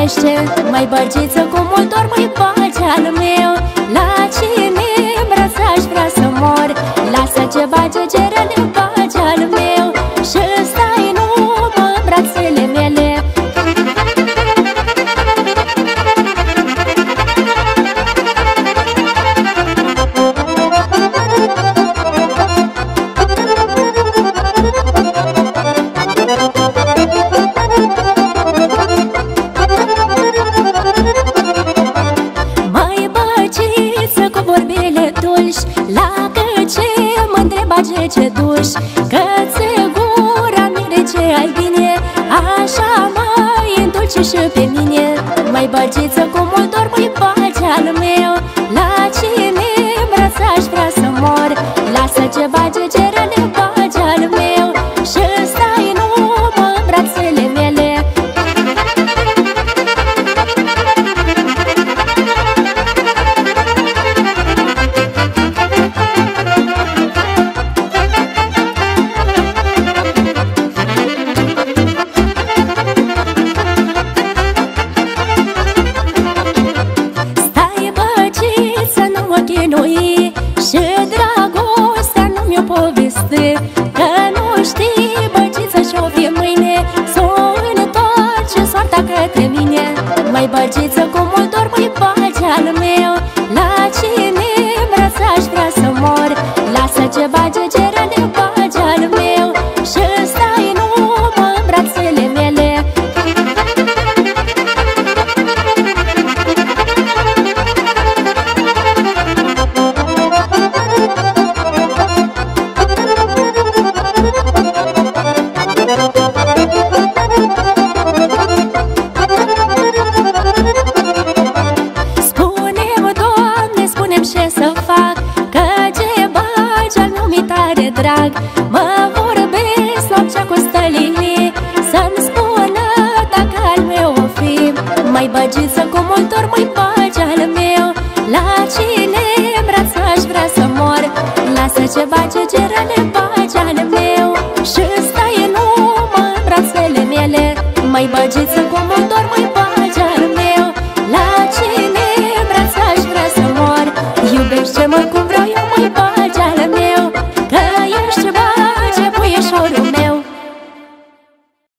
ne șel, mai bălciță cu mult dor, mai bagi al meu. La cine îmbrățași vrea să mor, lasă ce bage gerele, bagi al meu. Și stai numai în brațele mele. Ce duși, că-ți gura mire ce ai bine. Așa mai îndulci și pe mine. Mai bălciță cu mult dor, mai bagi al meu. La cine îmbrățași vrea să mor, lasă ce bage gerele, bagi al meu. Și stai numai în brațele mele. Și dragostea nu mi-o poveste, că nu știi bălciță și-o fi mâine. S-o întoarce soarta către mine. Mai bălciță cu mult dor, mai bagi al meu. La cine îmbrățași vrea să mor, lasă ce bage gerele, bagi al meu. Și stai numai în brațele mele. Drag, mă vorbesc noaptea cu stălinii, să-mi spună dacă al meu o fi. Mai băgiță cu mult dor, mai bagi al meu. La cine îmbrățași vrea să mor, lasă ce bage gerele, bagi al meu. Și stai numai în brațele mele. Mai băgiță cu mult dor, mai bagi al meu. La cine îmbrățași vrea să mor, iubește-mă cum